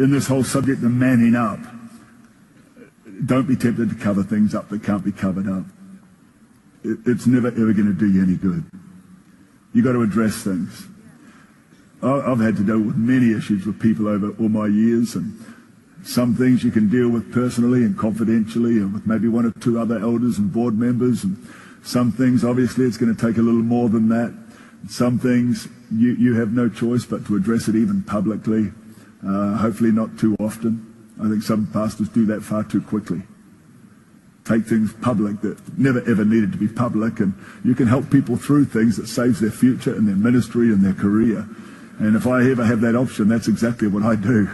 in this whole subject of manning up. Don't be tempted to cover things up that can't be covered up. It's never, ever going to do you any good. You've got to address things. I've had to deal with many issues with people over all my years, and some things you can deal with personally and confidentially, and with maybe one or two other elders and board members, and some things, obviously, it's going to take a little more than that. Some things you have no choice but to address it even publicly, hopefully not too often. I think some pastors do that far too quickly. Take things public that never ever needed to be public, and you can help people through things that saves their future and their ministry and their career. And if I ever have that option, that's exactly what I do.